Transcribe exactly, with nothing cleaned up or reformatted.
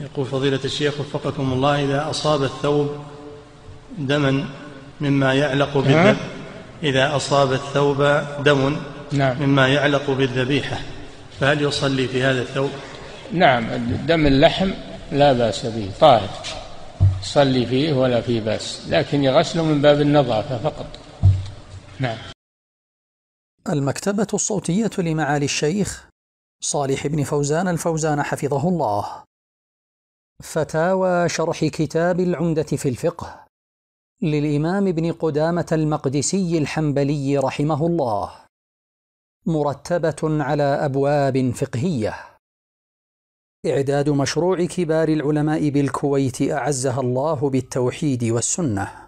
يقول فضيلة الشيخ وفقكم الله: إذا أصاب الثوب دما مما يعلق بالذبح إذا أصاب الثوب دم مما يعلق بالذبيحة فهل يصلي في هذا الثوب؟ نعم، دم اللحم لا بأس به، طاهر، صلي فيه ولا فيه بأس، لكن يغسله من باب النظافة فقط. نعم. المكتبة الصوتية لمعالي الشيخ صالح بن فوزان الفوزان حفظه الله، فتاوى شرح كتاب العمدة في الفقه للإمام بن قدامة المقدسي الحنبلي رحمه الله، مرتبة على أبواب فقهية. إعداد مشروع كبار العلماء بالكويت أعزها الله بالتوحيد والسنة.